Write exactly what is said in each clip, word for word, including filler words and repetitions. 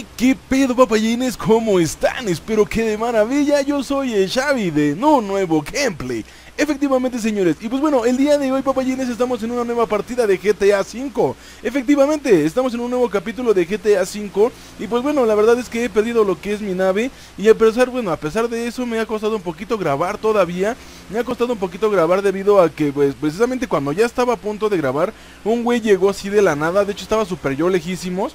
Hey, qué pedo papayines, ¿cómo están? Espero que de maravilla. Yo soy el Xavi de un nuevo gameplay. Efectivamente, señores, y pues bueno, el día de hoy, papayines, estamos en una nueva partida de G T A cinco. Efectivamente, estamos en un nuevo capítulo de G T A cinco. Y pues bueno, la verdad es que he perdido lo que es mi nave. Y a pesar, bueno, a pesar de eso me ha costado un poquito grabar todavía. Me ha costado un poquito grabar debido a que, pues, precisamente cuando ya estaba a punto de grabar, un güey llegó así de la nada. De hecho, estaba súper yo lejísimos.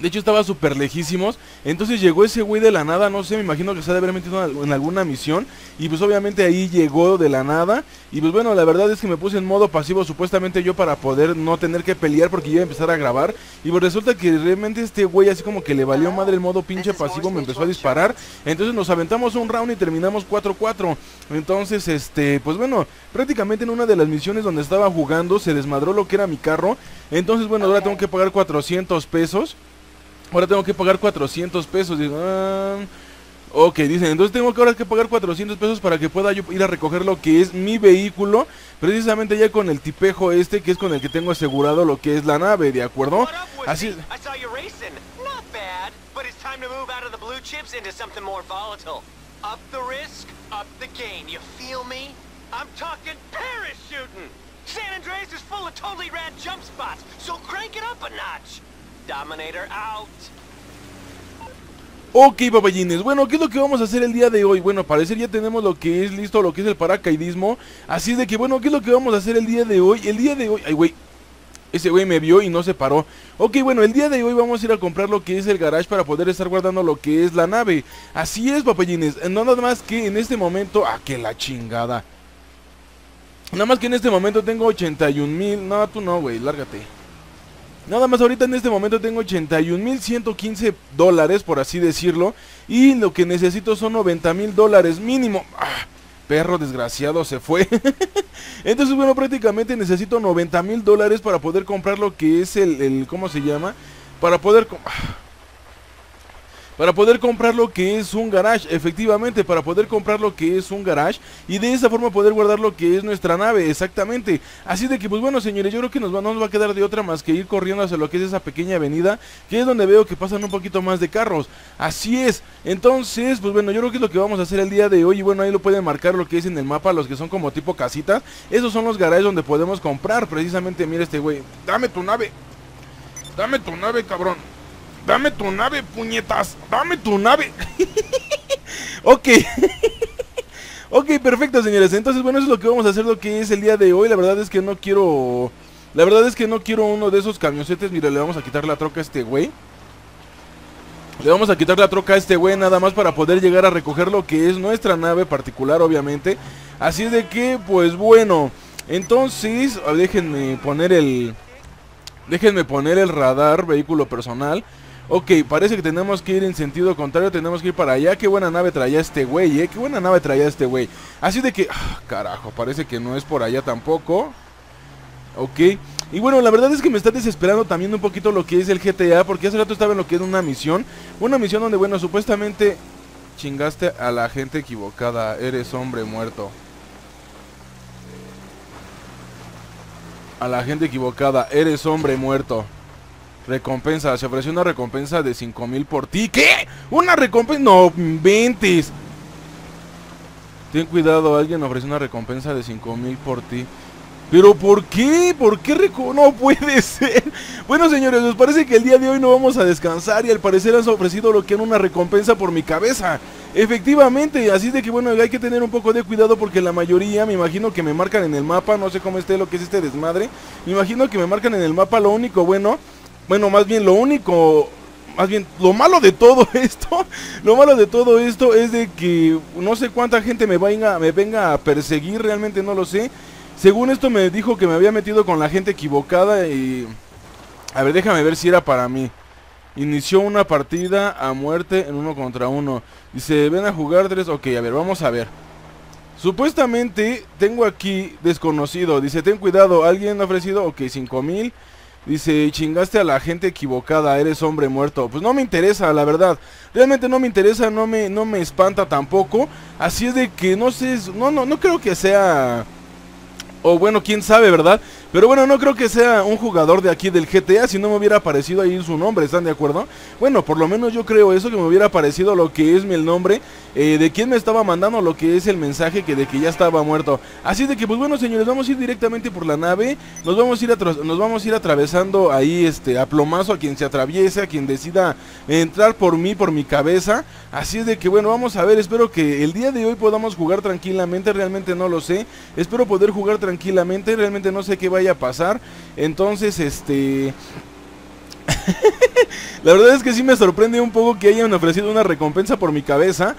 De hecho estaba súper lejísimos. Entonces llegó ese güey de la nada, no sé, me imagino que se ha de haber metido en alguna misión. Y pues obviamente ahí llegó de la nada. Y pues bueno, la verdad es que me puse en modo pasivo supuestamente yo para poder no tener que pelear porque yo iba a empezar a grabar. Y pues resulta que realmente este güey así como que le valió madre el modo pinche pasivo, me empezó a disparar. Entonces nos aventamos un round y terminamos cuatro cuatro. Entonces este, pues bueno, prácticamente en una de las misiones donde estaba jugando se desmadró lo que era mi carro. Entonces bueno, ahora tengo que pagar cuatrocientos pesos. Ahora tengo que pagar cuatrocientos pesos. Digo, ah, ok, dicen, entonces tengo que ahora que pagar cuatrocientos pesos para que pueda yo ir a recoger lo que es mi vehículo. Precisamente ya con el tipejo este, que es con el que tengo asegurado lo que es la nave, ¿de acuerdo? Así... Dominator out. Ok, papayines, bueno, ¿qué es lo que vamos a hacer el día de hoy? Bueno, parece que ya tenemos lo que es listo, lo que es el paracaidismo. Así es de que, bueno, ¿qué es lo que vamos a hacer el día de hoy? El día de hoy, ay güey, ese güey me vio y no se paró. Ok, bueno, el día de hoy vamos a ir a comprar lo que es el garage para poder estar guardando lo que es la nave. Así es, papayines, no nada más que en este momento, ah, que la chingada. Nada más que en este momento tengo ochenta y un mil, no, tú no, güey, lárgate. Nada más ahorita en este momento tengo ochenta y un mil ciento quince dólares, por así decirlo. Y lo que necesito son noventa mil dólares mínimo. ¡Ah! Perro desgraciado se fue. Entonces bueno, prácticamente necesito noventa mil dólares para poder comprar lo que es el, el ¿cómo se llama? Para poder... ¡Ah! Para poder comprar lo que es un garage, efectivamente, para poder comprar lo que es un garage y de esa forma poder guardar lo que es nuestra nave, exactamente. Así de que, pues bueno, señores, yo creo que nos va, no nos va a quedar de otra más que ir corriendo hacia lo que es esa pequeña avenida, que es donde veo que pasan un poquito más de carros. Así es, entonces, pues bueno, yo creo que es lo que vamos a hacer el día de hoy. Y bueno, ahí lo pueden marcar lo que es en el mapa, los que son como tipo casitas. Esos son los garajes donde podemos comprar, precisamente, mira este güey. Dame tu nave, dame tu nave, cabrón. Dame tu nave, puñetas. Dame tu nave. Ok. Ok, perfecto, señores. Entonces, bueno, eso es lo que vamos a hacer, lo que es el día de hoy. La verdad es que no quiero... La verdad es que no quiero uno de esos camioncetes. Mira, le vamos a quitar la troca a este güey. Le vamos a quitar la troca a este güey nada más para poder llegar a recoger lo que es nuestra nave particular, obviamente. Así es de que, pues bueno. Entonces, déjenme poner el... Déjenme poner el radar, vehículo personal. Ok, parece que tenemos que ir en sentido contrario, tenemos que ir para allá. Qué buena nave traía este güey, eh, qué buena nave traía este güey. Así de que, ah, carajo, parece que no es por allá tampoco. Ok, y bueno, la verdad es que me está desesperando también un poquito lo que es el G T A, porque hace rato estaba en lo que era una misión. Una misión donde, bueno, supuestamente chingaste a la gente equivocada, eres hombre muerto. A la gente equivocada, eres hombre muerto. Recompensa, se ofreció una recompensa de cinco mil por ti. ¿Qué? ¿Una recompensa? No, inventes. Ten cuidado, alguien ofreció una recompensa de cinco mil por ti. ¿Pero por qué? ¿Por qué reco... No puede ser. Bueno, señores, nos parece que el día de hoy no vamos a descansar. Y al parecer han ofrecido lo que era una recompensa por mi cabeza. Efectivamente, así de que bueno, hay que tener un poco de cuidado porque la mayoría, me imagino que me marcan en el mapa. No sé cómo esté lo que es este desmadre. Me imagino que me marcan en el mapa, lo único bueno. Bueno, más bien lo único... Más bien, lo malo de todo esto, lo malo de todo esto es de que no sé cuánta gente me venga, me venga a perseguir, realmente no lo sé. Según esto me dijo que me había metido con la gente equivocada y... A ver, déjame ver si era para mí. Inició una partida a muerte en uno contra uno. Dice, ven a jugar tres... Ok, a ver, vamos a ver. Supuestamente tengo aquí desconocido. Dice, ten cuidado, alguien ha ofrecido... Ok, cinco mil. Dice, chingaste a la gente equivocada, eres hombre muerto. Pues no me interesa, la verdad. Realmente no me interesa, no me, no me espanta tampoco. Así es de que no sé... No, no, no creo que sea... O bueno, quién sabe, ¿verdad? Pero bueno, no creo que sea un jugador de aquí del G T A, si no me hubiera aparecido ahí su nombre, ¿están de acuerdo? Bueno, por lo menos yo creo eso, que me hubiera aparecido lo que es el nombre eh, de quien me estaba mandando lo que es el mensaje que de que ya estaba muerto. Así de que pues bueno señores, vamos a ir directamente por la nave. Nos vamos a ir, nos vamos a ir atravesando ahí este a plomazo a quien se atraviese, a quien decida entrar por mí, por mi cabeza. Así es de que bueno, vamos a ver, espero que el día de hoy podamos jugar tranquilamente, realmente no lo sé. Espero poder jugar tranquilamente, realmente no sé qué vaya a pasar. Entonces este... la verdad es que sí me sorprende un poco que hayan ofrecido una recompensa por mi cabeza.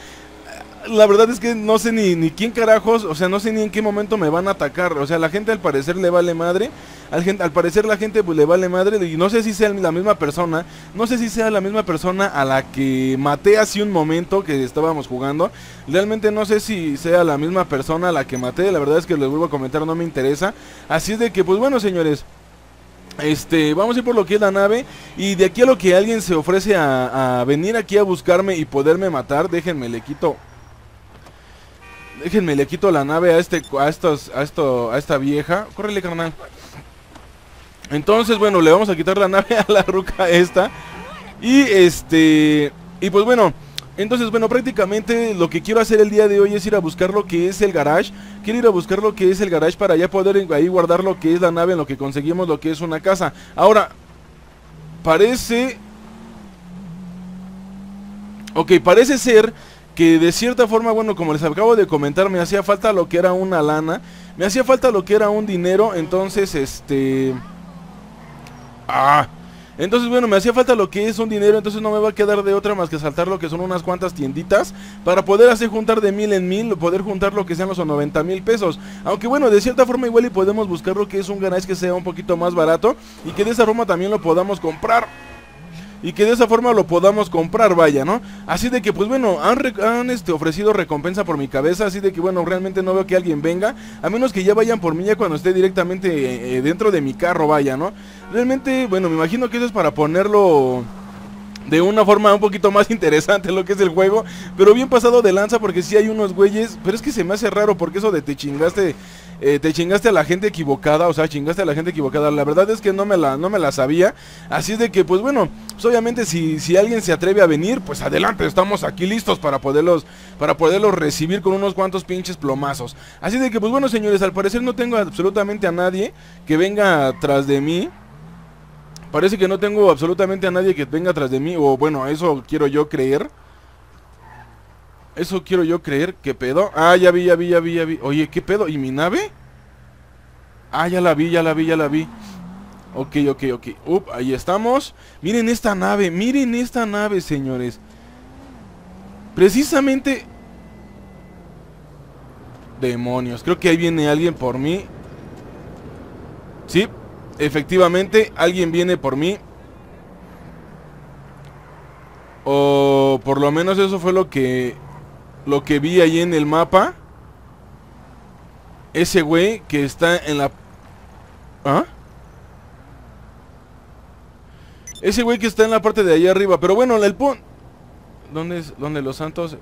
La verdad es que no sé ni, ni quién carajos, o sea, no sé ni en qué momento me van a atacar. O sea, la gente al parecer le vale madre. Al, gente, al parecer la gente pues le vale madre. Y no sé si sea la misma persona. No sé si sea la misma persona a la que maté hace un momento que estábamos jugando. Realmente no sé si sea la misma persona a la que maté. La verdad es que les vuelvo a comentar, no me interesa. Así es de que pues bueno señores, Este, vamos a ir por lo que es la nave. Y de aquí a lo que alguien se ofrece a, a venir aquí a buscarme y poderme matar, déjenme le quito Déjenme le quito la nave a este a estos, a esto, a esta vieja. Córrele, carnal. Entonces, bueno, le vamos a quitar la nave a la ruca esta. Y este Y pues bueno, entonces, bueno, prácticamente lo que quiero hacer el día de hoy es ir a buscar lo que es el garage. Quiero ir a buscar lo que es el garage para ya poder ahí guardar lo que es la nave en lo que conseguimos lo que es una casa. Ahora, parece... Ok, parece ser que de cierta forma, bueno, como les acabo de comentar, me hacía falta lo que era una lana. Me hacía falta lo que era un dinero, entonces, este... Ah... Entonces bueno, me hacía falta lo que es un dinero, entonces no me va a quedar de otra más que saltar lo que son unas cuantas tienditas para poder hacer juntar de mil en mil, poder juntar lo que sean los noventa mil pesos. Aunque bueno, de cierta forma igual y podemos buscar lo que es un garage que sea un poquito más barato y que de esa forma también lo podamos comprar. Y que de esa forma lo podamos comprar, vaya, ¿no? Así de que, pues bueno, han, han este, ofrecido recompensa por mi cabeza. Así de que, bueno, realmente no veo que alguien venga. A menos que ya vayan por mí ya cuando esté directamente eh, dentro de mi carro, vaya, ¿no? Realmente, bueno, me imagino que eso es para ponerlo de una forma un poquito más interesante lo que es el juego, pero bien pasado de lanza porque sí hay unos güeyes, pero es que se me hace raro porque eso de te chingaste eh, te chingaste a la gente equivocada, o sea, chingaste a la gente equivocada, la verdad es que no me la, no me la sabía, así es de que pues bueno, pues obviamente si, si alguien se atreve a venir, pues adelante, estamos aquí listos para poderlos, para poderlos recibir con unos cuantos pinches plomazos, así de que pues bueno señores, al parecer no tengo absolutamente a nadie que venga tras de mí. Parece que no tengo absolutamente a nadie que venga atrás de mí. O bueno, eso quiero yo creer. Eso quiero yo creer. ¿Qué pedo? Ah, ya vi, ya vi, ya vi, ya vi. Oye, ¿qué pedo? ¿Y mi nave? Ah, ya la vi, ya la vi, ya la vi. Ok, ok, ok. Up, ahí estamos. Miren esta nave, miren esta nave, señores. Precisamente... Demonios, creo que ahí viene alguien por mí. Sí. Efectivamente, alguien viene por mí. O por lo menos eso fue lo que Lo que vi ahí en el mapa. Ese güey que está en la... ¿Ah? Ese güey que está en la parte de allá arriba. Pero bueno, el punto... ¿Dónde es? ¿Dónde los santos?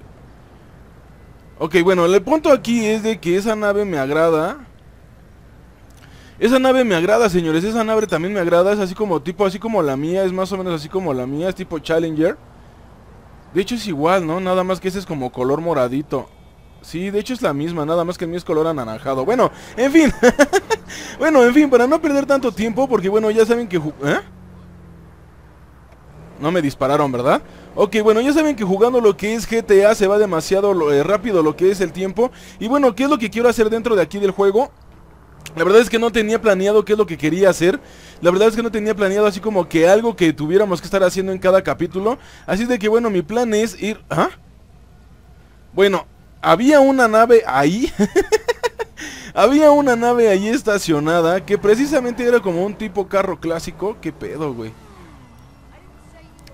Ok, bueno, el punto aquí es de que esa nave me agrada. Esa nave me agrada, señores, esa nave también me agrada, es así como tipo, así como la mía, es más o menos así como la mía, es tipo Challenger. De hecho es igual, ¿no? Nada más que ese es como color moradito. Sí, de hecho es la misma, nada más que el mío es color anaranjado. Bueno, en fin. Bueno, en fin, para no perder tanto tiempo, porque bueno, ya saben que... ¿Eh? No me dispararon, ¿verdad? Ok, bueno, ya saben que jugando lo que es G T A se va demasiado eh, rápido lo que es el tiempo. Y bueno, ¿qué es lo que quiero hacer dentro de aquí del juego? La verdad es que no tenía planeado qué es lo que quería hacer. La verdad es que no tenía planeado así como que algo que tuviéramos que estar haciendo en cada capítulo. Así de que bueno, mi plan es ir... ¿Ah? Bueno, había una nave ahí. Había una nave ahí estacionada que precisamente era como un tipo carro clásico. ¿Qué pedo, güey?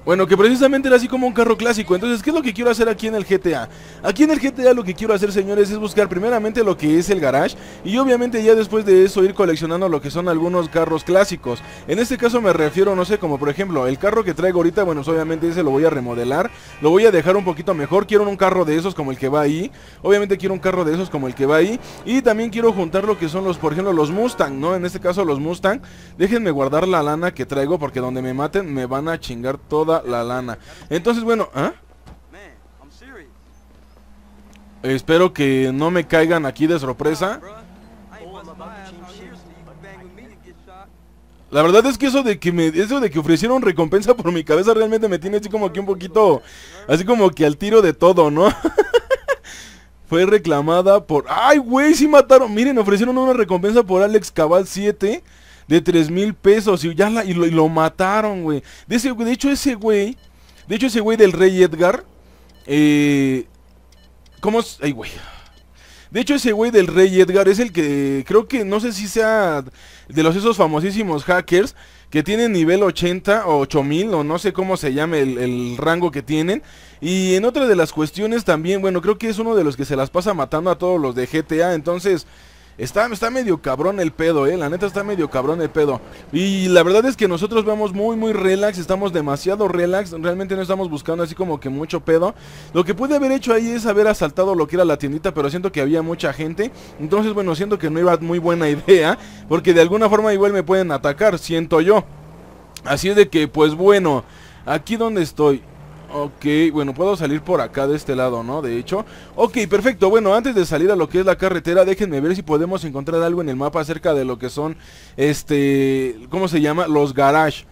Bueno, que precisamente era así como un carro clásico. Entonces, ¿qué es lo que quiero hacer aquí en el G T A? Aquí en el G T A lo que quiero hacer, señores, es buscar primeramente lo que es el garage. Y obviamente ya después de eso ir coleccionando lo que son algunos carros clásicos. En este caso me refiero, no sé, como por ejemplo el carro que traigo ahorita, bueno, obviamente ese lo voy a remodelar, lo voy a dejar un poquito mejor. Quiero un carro de esos como el que va ahí. Obviamente quiero un carro de esos como el que va ahí. Y también quiero juntar lo que son los, por ejemplo, los Mustang, ¿no? En este caso los Mustang. Déjenme guardar la lana que traigo porque donde me maten me van a chingar toda la lana. Entonces, bueno, ¿eh? Espero que no me caigan aquí de sorpresa. La verdad es que eso de que me, eso de que ofrecieron recompensa por mi cabeza realmente me tiene así como que un poquito, así como que al tiro de todo, ¿no? Fue reclamada por... ¡Ay, güey! Sí mataron. Miren, ofrecieron una recompensa por Alex Cabal siete de tres mil pesos y ya la, y lo, y lo mataron, güey. De, ese, de hecho, ese güey... De hecho, ese güey del Rey Edgar... Eh, ¿Cómo es? Ay, güey. De hecho, ese güey del Rey Edgar es el que... Creo que, no sé si sea... De los esos famosísimos hackers... Que tienen nivel ochenta o ocho mil o no sé cómo se llame el, el rango que tienen. Y en otra de las cuestiones también... Bueno, creo que es uno de los que se las pasa matando a todos los de G T A. Entonces... Está, está medio cabrón el pedo, eh, la neta está medio cabrón el pedo. Y la verdad es que nosotros vamos muy muy relax, estamos demasiado relax. Realmente no estamos buscando así como que mucho pedo. Lo que pude haber hecho ahí es haber asaltado lo que era la tiendita, pero siento que había mucha gente. Entonces, bueno, siento que no iba muy buena idea, porque de alguna forma igual me pueden atacar, siento yo. Así es de que, pues bueno, aquí donde estoy... Ok, bueno, puedo salir por acá de este lado, ¿no? De hecho, ok, perfecto. Bueno, antes de salir a lo que es la carretera, déjenme ver si podemos encontrar algo en el mapa acerca de lo que son, este, ¿cómo se llama? Los garage.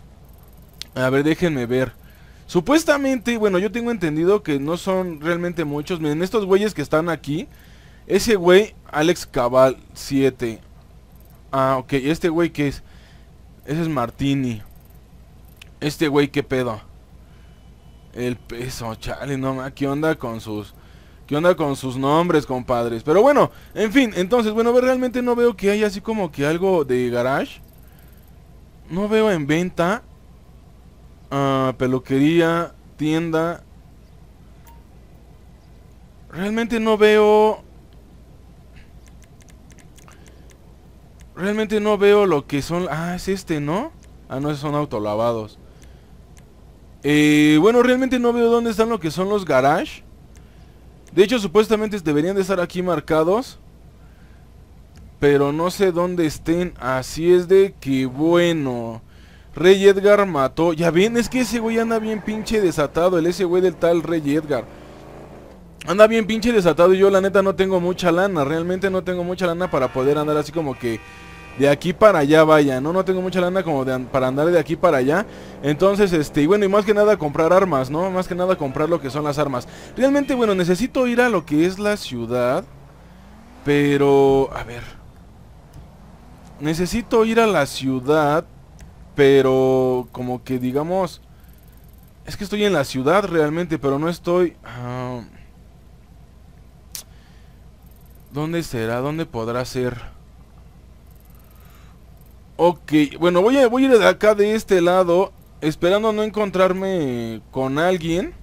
A ver, déjenme ver. Supuestamente, bueno, yo tengo entendido que no son realmente muchos. Miren, estos güeyes que están aquí. Ese güey, Alex Cabal siete. Ah, ok, este güey, ¿qué es? Ese es Martini. Este güey, ¿qué pedo? El peso, chale, no ma, ¿qué onda con sus... ¿Qué onda con sus nombres, compadres? Pero bueno, en fin, entonces, bueno, realmente no veo que haya así como que algo de garage. No veo en venta. uh, Peluquería, tienda. Realmente no veo... Realmente no veo lo que son... Ah, es este, ¿no? Ah, no, esos son autolavados. Eh, bueno, realmente no veo dónde están lo que son los garage. De hecho, supuestamente deberían de estar aquí marcados, pero no sé dónde estén. Así es de que, bueno, Rey Edgar mató. Ya ven, es que ese güey anda bien pinche desatado. El ese güey del tal Rey Edgar anda bien pinche desatado. Y yo la neta no tengo mucha lana. Realmente no tengo mucha lana para poder andar así como que de aquí para allá, vaya, no, no tengo mucha lana como de, para andar de aquí para allá. Entonces, este, y bueno, y más que nada comprar armas, ¿no? Más que nada comprar lo que son las armas. Realmente, bueno, necesito ir a lo que es la ciudad. Pero, a ver, necesito ir a la ciudad, pero como que digamos, es que estoy en la ciudad realmente, pero no estoy... Uh, ¿dónde será? ¿Dónde podrá ser? Ok, bueno, voy a, voy a ir de acá de este lado, esperando no encontrarme con alguien.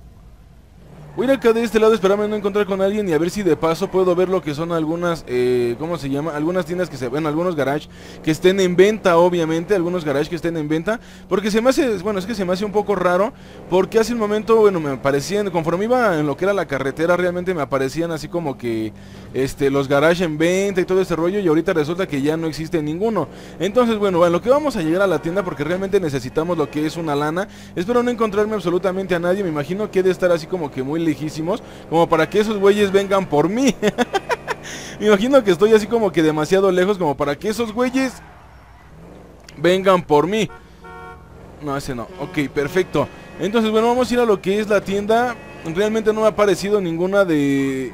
Voy a ir acá de este lado, esperando no encontrar con alguien y a ver si de paso puedo ver lo que son algunas, eh, ¿cómo se llama? Algunas tiendas que se ven, bueno, algunos garage que estén en venta, obviamente, algunos garage que estén en venta. Porque se me hace, bueno, es que se me hace un poco raro, porque hace un momento, bueno, me aparecían, conforme iba en lo que era la carretera, realmente me aparecían así como que, este, los garage en venta y todo ese rollo. Y ahorita resulta que ya no existe ninguno. Entonces, bueno, bueno, lo que vamos a llegar a la tienda, porque realmente necesitamos lo que es una lana. Espero no encontrarme absolutamente a nadie, me imagino que he de estar así como que muy lejísimos, como para que esos güeyes vengan por mí. Me imagino que estoy así como que demasiado lejos, como para que esos güeyes vengan por mí. No, ese no. Ok, perfecto. Entonces, bueno, vamos a ir a lo que es la tienda. Realmente no me ha aparecido ninguna de...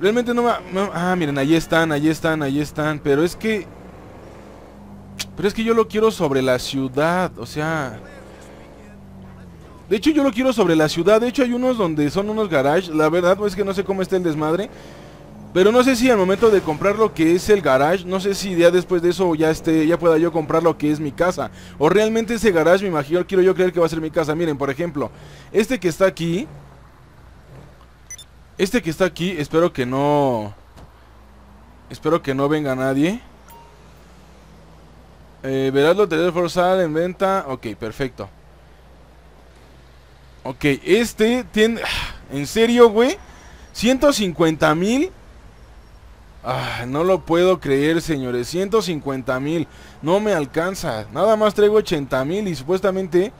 Realmente no me ha... Ah, miren, ahí están, ahí están, ahí están. Pero es que... Pero es que yo lo quiero sobre la ciudad, o sea... De hecho yo lo quiero sobre la ciudad. De hecho hay unos donde son unos garage. La verdad es que no sé cómo está el desmadre. Pero no sé si al momento de comprar lo que es el garage, no sé si ya después de eso ya esté, ya pueda yo comprar lo que es mi casa. O realmente ese garage, me imagino, quiero yo creer que va a ser mi casa. Miren, por ejemplo, este que está aquí. Este que está aquí, espero que no... Espero que no venga nadie. Eh, verás lo tener forzado en venta. Ok, perfecto. Ok, este tiene... En serio, güey. ciento cincuenta mil. Ah, no lo puedo creer, señores. ciento cincuenta mil. No me alcanza. Nada más traigo ochenta mil y supuestamente...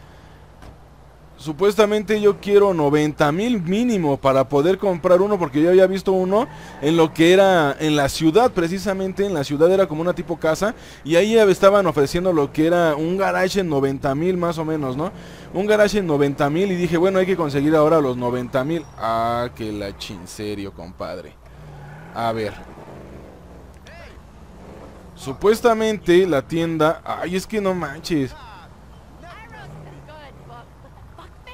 Supuestamente yo quiero noventa mil mínimo para poder comprar uno, porque yo había visto uno en lo que era en la ciudad, precisamente en la ciudad era como una tipo casa, y ahí estaban ofreciendo lo que era un garage en noventa mil más o menos, ¿no? Un garage en noventa mil y dije, bueno, hay que conseguir ahora los noventa mil. Ah, que la chin, serio, compadre. A ver. Supuestamente la tienda... Ay, es que no manches.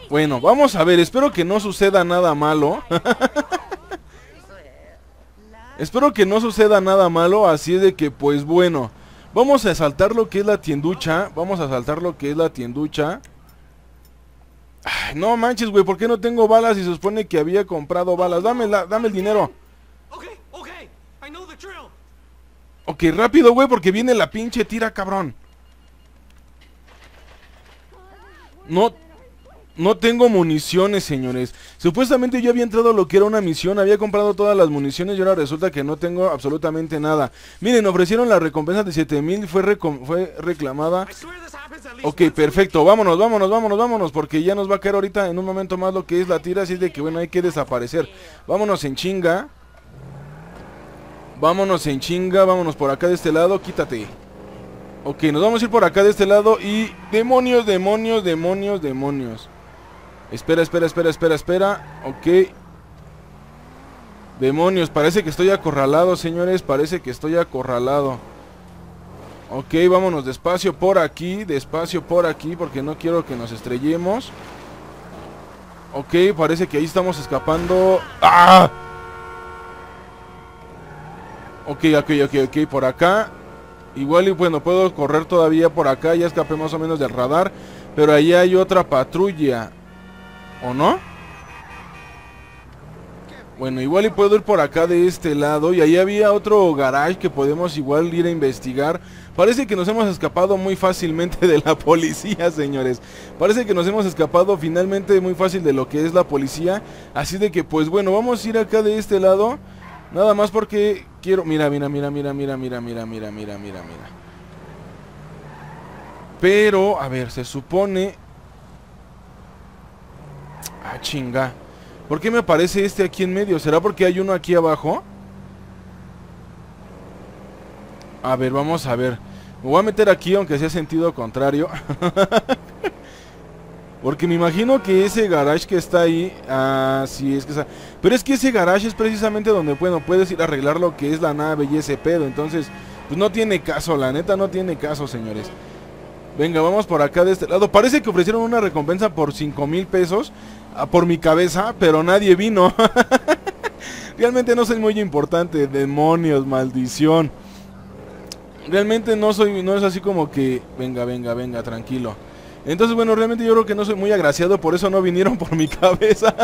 Bueno, vamos a ver, espero que no suceda nada malo. Espero que no suceda nada malo, así es de que pues bueno. Vamos a saltar lo que es la tienducha, vamos a saltar lo que es la tienducha. Ay, no manches, güey, ¿por qué no tengo balas y se supone que había comprado balas? Dame, la, dame el dinero. Ok, rápido, güey, porque viene la pinche tira, cabrón. No... No tengo municiones, señores. Supuestamente yo había entrado a lo que era una misión, había comprado todas las municiones y ahora resulta que no tengo absolutamente nada. Miren, ofrecieron la recompensa de siete mil, fue, fue reclamada. Ok, perfecto, vámonos, vámonos, vámonos, vámonos, porque ya nos va a caer ahorita en un momento más lo que es la tira, así de que bueno, hay que desaparecer. Vámonos en chinga. Vámonos en chinga, vámonos por acá de este lado, quítate. Ok, nos vamos a ir por acá de este lado y... Demonios, demonios, demonios, demonios. Espera, espera, espera, espera, espera. Ok. Demonios, parece que estoy acorralado, señores. Parece que estoy acorralado. Ok, vámonos despacio por aquí. Despacio por aquí, porque no quiero que nos estrellemos. Ok, parece que ahí estamos escapando. ¡Ah! Ok, ok, ok, ok, por acá. Igual y bueno, puedo correr todavía por acá. Ya escapé más o menos del radar. Pero ahí hay otra patrulla. ¿O no? Bueno, igual y puedo ir por acá de este lado. Y ahí había otro garage que podemos igual ir a investigar. Parece que nos hemos escapado muy fácilmente de la policía, señores. Parece que nos hemos escapado finalmente muy fácil de lo que es la policía. Así de que pues bueno, vamos a ir acá de este lado. Nada más porque quiero... Mira, mira, mira, mira, mira, mira, mira, mira, mira, mira, mira. Pero, a ver, se supone... Ah, chinga. ¿Por qué me aparece este aquí en medio? ¿Será porque hay uno aquí abajo? A ver, vamos a ver. Me voy a meter aquí, aunque sea sentido contrario. Porque me imagino que ese garage que está ahí... Ah, sí, es que está... Pero es que ese garage es precisamente donde, bueno, puedes ir a arreglar lo que es la nave y ese pedo. Entonces, pues no tiene caso, la neta no tiene caso, señores. Venga, vamos por acá de este lado. Parece que ofrecieron una recompensa por cinco mil pesos por mi cabeza, pero nadie vino. Realmente no soy muy importante. Demonios, maldición. Realmente no soy, no es así como que... Venga, venga, venga, tranquilo. Entonces, bueno, realmente yo creo que no soy muy agraciado. Por eso no vinieron por mi cabeza.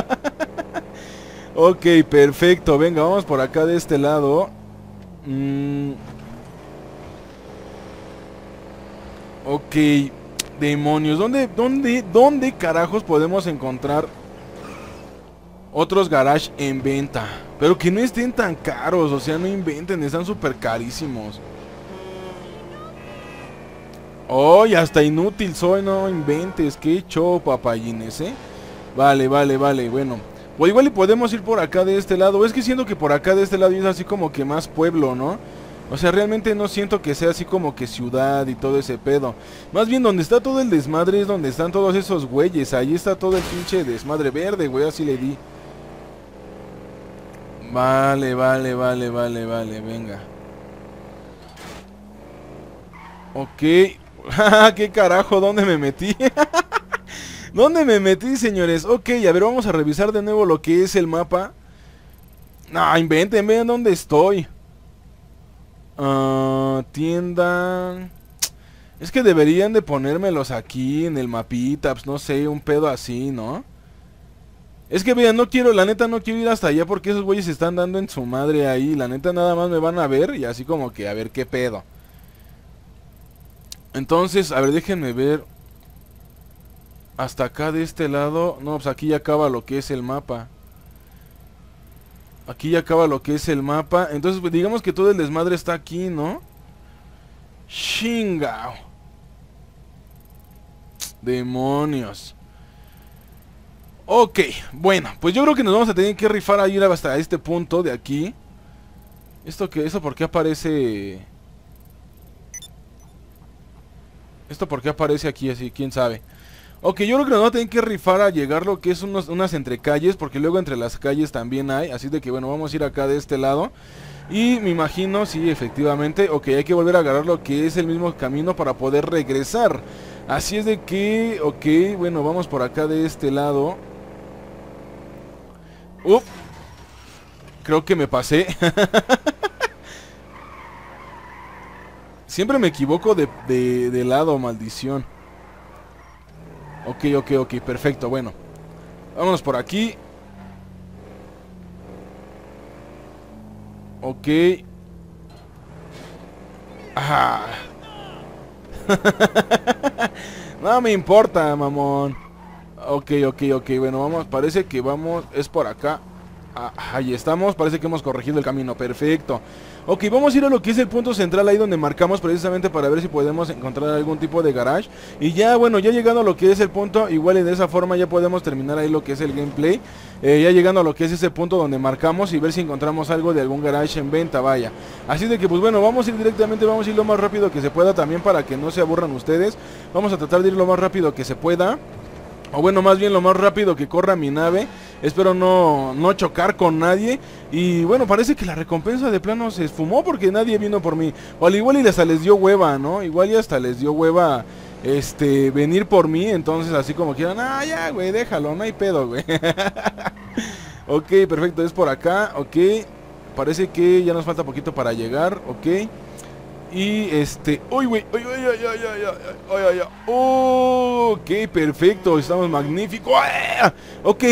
Ok, perfecto. Venga, vamos por acá de este lado. Mm. Ok, demonios. ¿Dónde, dónde, dónde carajos podemos encontrar otros garage en venta? Pero que no estén tan caros, o sea, no inventen, están súper carísimos. Oh, y hasta inútil soy, no inventes, qué show, papayines, ¿eh? Vale, vale, vale, bueno. O igual y podemos ir por acá de este lado. Es que siento que por acá de este lado es así como que más pueblo, ¿no? O sea, realmente no siento que sea así como que ciudad y todo ese pedo. Más bien donde está todo el desmadre es donde están todos esos güeyes. Ahí está todo el pinche desmadre verde, güey, así le di. Vale, vale, vale, vale, vale, venga. Ok. ¿Qué carajo? ¿Dónde me metí? ¿Dónde me metí, señores? Ok, a ver, vamos a revisar de nuevo lo que es el mapa. No, inventen, vean dónde estoy. Uh, tienda... Es que deberían de ponérmelos aquí en el mapita, pues no sé, un pedo así, ¿no? Es que vean, no quiero, la neta no quiero ir hasta allá porque esos güeyes se están dando en su madre ahí. La neta nada más me van a ver y así como que a ver qué pedo. Entonces, a ver, déjenme ver. Hasta acá de este lado. No, pues aquí ya acaba lo que es el mapa. Aquí ya acaba lo que es el mapa. Entonces, pues, digamos que todo el desmadre está aquí, ¿no? Chingao. Demonios. Ok, bueno, pues yo creo que nos vamos a tener que rifar a ir hasta este punto de aquí. ¿Esto qué? ¿Eso por qué aparece? ¿Esto por qué aparece aquí así? ¿Quién sabe? Ok, yo creo que nos vamos a tener que rifar a llegar lo que es unos, unas entrecalles, porque luego entre las calles también hay. Así de que bueno, vamos a ir acá de este lado. Y me imagino, sí, efectivamente. Ok, hay que volver a agarrar lo que es el mismo camino para poder regresar. Así es de que, ok, bueno, vamos por acá de este lado. Uf, creo que me pasé. Siempre me equivoco de, de, de lado, maldición. Ok, ok, ok, perfecto, bueno. Vámonos por aquí. Ok. Ajá. No me importa, mamón. Ok, ok, ok, bueno, vamos, parece que vamos, es por acá. Ah, ahí estamos, parece que hemos corregido el camino, perfecto. Ok, vamos a ir a lo que es el punto central ahí donde marcamos precisamente para ver si podemos encontrar algún tipo de garage. Y ya, bueno, ya llegando a lo que es el punto, igual y de esa forma ya podemos terminar ahí lo que es el gameplay. eh, Ya llegando a lo que es ese punto donde marcamos y ver si encontramos algo de algún garage en venta, vaya. Así de que pues bueno, vamos a ir directamente, vamos a ir lo más rápido que se pueda también para que no se aburran ustedes. Vamos a tratar de ir lo más rápido que se pueda. O bueno, más bien lo más rápido que corra mi nave. Espero no, no chocar con nadie. Y bueno, parece que la recompensa de plano se esfumó porque nadie vino por mí. O al igual y hasta les dio hueva, ¿no? Igual y hasta les dio hueva este venir por mí. Entonces así como quieran, ah, ya, güey, déjalo, no hay pedo, güey. Ok, perfecto, es por acá, ok. Parece que ya nos falta poquito para llegar, ok. Y este... ¡Uy, güey! ¡Uy, uy, uy, uy, uy, uy, uy, uy! Ok, perfecto. Estamos magníficos. Ok.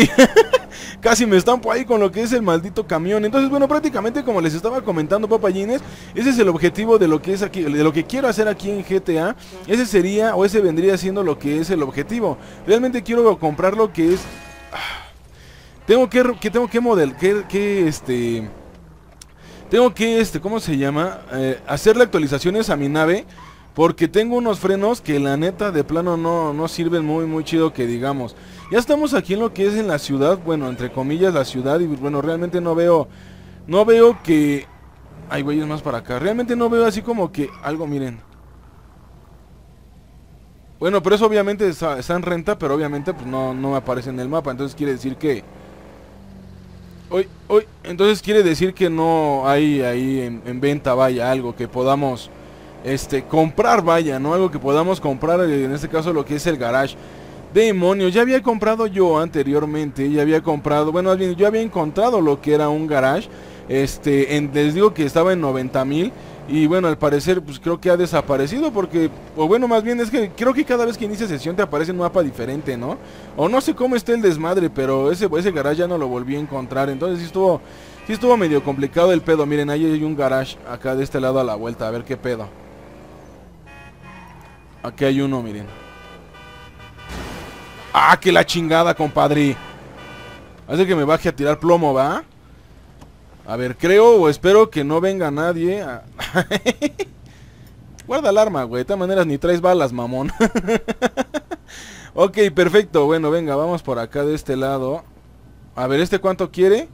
Casi me estampo ahí con lo que es el maldito camión. Entonces, bueno, prácticamente como les estaba comentando, papayines, ese es el objetivo de lo que es aquí, de lo que quiero hacer aquí en G T A. Ese sería, o ese vendría siendo lo que es el objetivo. Realmente quiero comprar lo que es... Tengo que... que tengo que model... Que, que este... Tengo que, este, ¿cómo se llama? Eh, hacerle actualizaciones a mi nave. Porque tengo unos frenos que la neta de plano no, no sirven muy, muy chido que digamos. Ya estamos aquí en lo que es en la ciudad. Bueno, entre comillas la ciudad. Y bueno, realmente no veo... No veo que... Ay, güey, es más para acá. Realmente no veo así como que algo, miren. Bueno, pero eso obviamente está, está en renta. Pero obviamente pues no, no aparece en el mapa. Entonces quiere decir que... Uy, uy, entonces quiere decir que no hay ahí en, en venta, vaya, algo que podamos este, comprar, vaya, ¿no? Algo que podamos comprar, en este caso lo que es el garage. Demonios, ya había comprado yo anteriormente, ya había comprado, bueno, más bien, yo había encontrado lo que era un garage. Este, en, les digo que estaba en noventa mil. Y bueno, al parecer, pues creo que ha desaparecido porque... O bueno, más bien es que creo que cada vez que inicia sesión te aparece un mapa diferente, ¿no? O no sé cómo está el desmadre, pero ese, ese garage ya no lo volví a encontrar. Entonces sí estuvo, sí estuvo medio complicado el pedo. Miren, ahí hay un garage acá de este lado a la vuelta. A ver qué pedo. Aquí hay uno, miren. ¡Ah, que la chingada, compadre! Hace que me baje a tirar plomo, ¿va? A ver, creo o espero que no venga nadie a... Guarda el arma, güey. De todas maneras ni traes balas, mamón. Ok, perfecto. Bueno, venga, vamos por acá de este lado. A ver, ¿este cuánto quiere?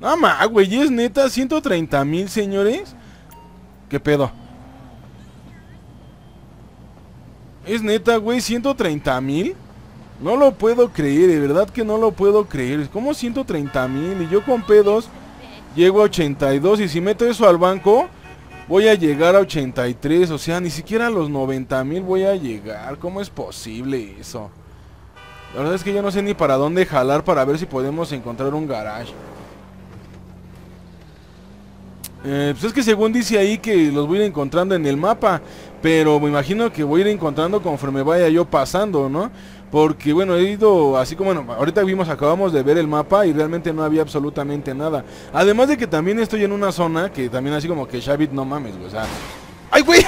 No, ma, güey, es neta ciento treinta mil, señores. ¿Qué pedo? Es neta, güey, ciento treinta mil. No lo puedo creer, de verdad que no lo puedo creer. ¿Cómo ciento treinta mil? Y yo con pedos llego a ochenta y dos y si meto eso al banco voy a llegar a ochenta y tres. O sea, ni siquiera a los noventa mil voy a llegar. ¿Cómo es posible eso? La verdad es que yo no sé ni para dónde jalar para ver si podemos encontrar un garage. Eh, pues es que según dice ahí que los voy a ir encontrando en el mapa, pero me imagino que voy a ir encontrando conforme vaya yo pasando, ¿no? Porque bueno, he ido así como, bueno, ahorita vimos, acabamos de ver el mapa y realmente no había absolutamente nada. Además de que también estoy en una zona que también así como que Shavit, no mames, güey, o sea... ¡Ay, güey!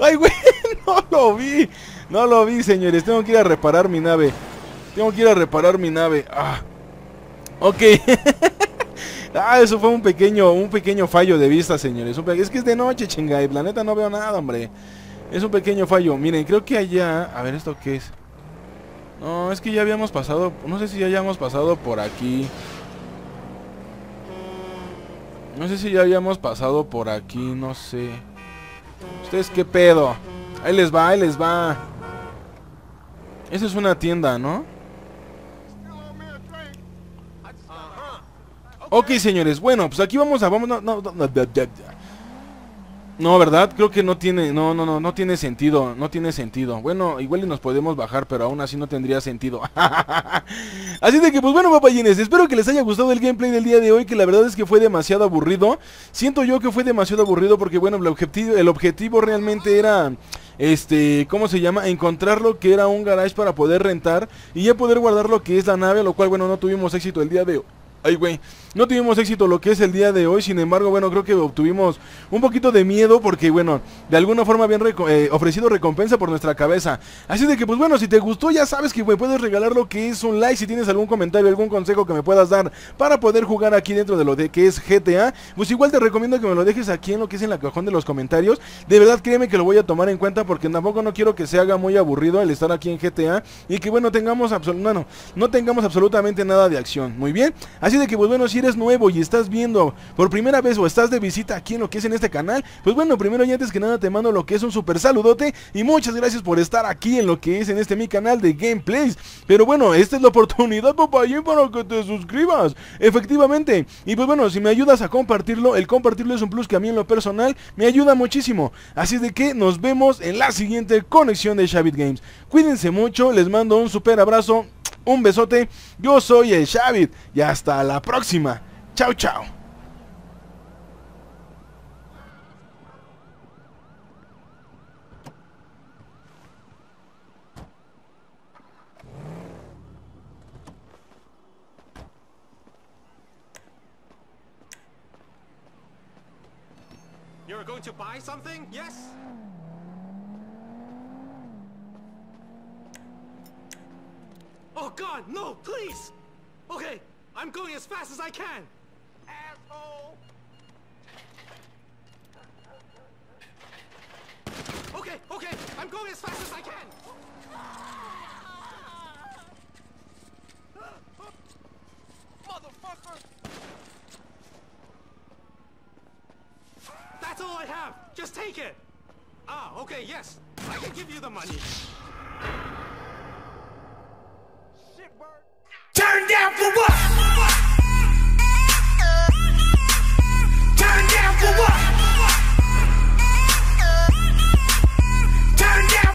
¡Ay, güey! ¡No lo vi! No lo vi, señores. Tengo que ir a reparar mi nave. Tengo que ir a reparar mi nave. Ah. Ok. Ah, eso fue un pequeño, un pequeño fallo de vista, señores. Es que es de noche, chinga, y planeta no veo nada, hombre. Es un pequeño fallo. Miren, creo que allá... A ver, ¿esto qué es? No, es que ya habíamos pasado... No sé si ya habíamos pasado por aquí. No sé si ya habíamos pasado por aquí, no sé. ¿Ustedes qué pedo? Ahí les va, ahí les va. Esa es una tienda, ¿no? Ok, señores, bueno, pues aquí vamos a... Vamos, no, no, no, no, no, ¿verdad? Creo que no tiene, no, no, no, no tiene sentido, no tiene sentido. Bueno, igual y nos podemos bajar, pero aún así no tendría sentido. Así de que, pues bueno, papayines, espero que les haya gustado el gameplay del día de hoy, que la verdad es que fue demasiado aburrido. Siento yo que fue demasiado aburrido porque, bueno, el objetivo, el objetivo realmente era... Este, ¿cómo se llama? Encontrar lo que era un garage para poder rentar y ya poder guardar lo que es la nave, lo cual, bueno, no tuvimos éxito el día de hoy. Ay, güey, no tuvimos éxito lo que es el día de hoy. Sin embargo, bueno, creo que obtuvimos un poquito de miedo porque, bueno, de alguna forma habían reco eh, ofrecido recompensa por nuestra cabeza. Así de que, pues bueno, si te gustó, ya sabes que me puedes regalar lo que es un like. Si tienes algún comentario, algún consejo que me puedas dar para poder jugar aquí dentro de lo de que es G T A, pues igual te recomiendo que me lo dejes aquí en lo que es en la cajón de los comentarios. De verdad, créeme que lo voy a tomar en cuenta porque tampoco no quiero que se haga muy aburrido el estar aquí en G T A y que, bueno, tengamos no, no, no tengamos absolutamente nada de acción. Muy bien, así Así de que, pues bueno, si eres nuevo y estás viendo por primera vez o estás de visita aquí en lo que es en este canal, pues bueno, primero y antes que nada te mando lo que es un super saludote y muchas gracias por estar aquí en lo que es en este mi canal de gameplays. Pero bueno, esta es la oportunidad, papayín, para que te suscribas, efectivamente. Y pues bueno, si me ayudas a compartirlo, el compartirlo es un plus que a mí en lo personal me ayuda muchísimo. Así de que nos vemos en la siguiente conexión de Shavit Games. Cuídense mucho, les mando un super abrazo. Un besote, yo soy el Shavit y hasta la próxima. Chao, chao. You're going to buy something? Yes. Oh God, no, please! Okay, I'm going as fast as I can! Asshole! Okay, okay, I'm going as fast as I can! Motherfucker! That's all I have! Just take it! Ah, okay, yes! I can give you the money!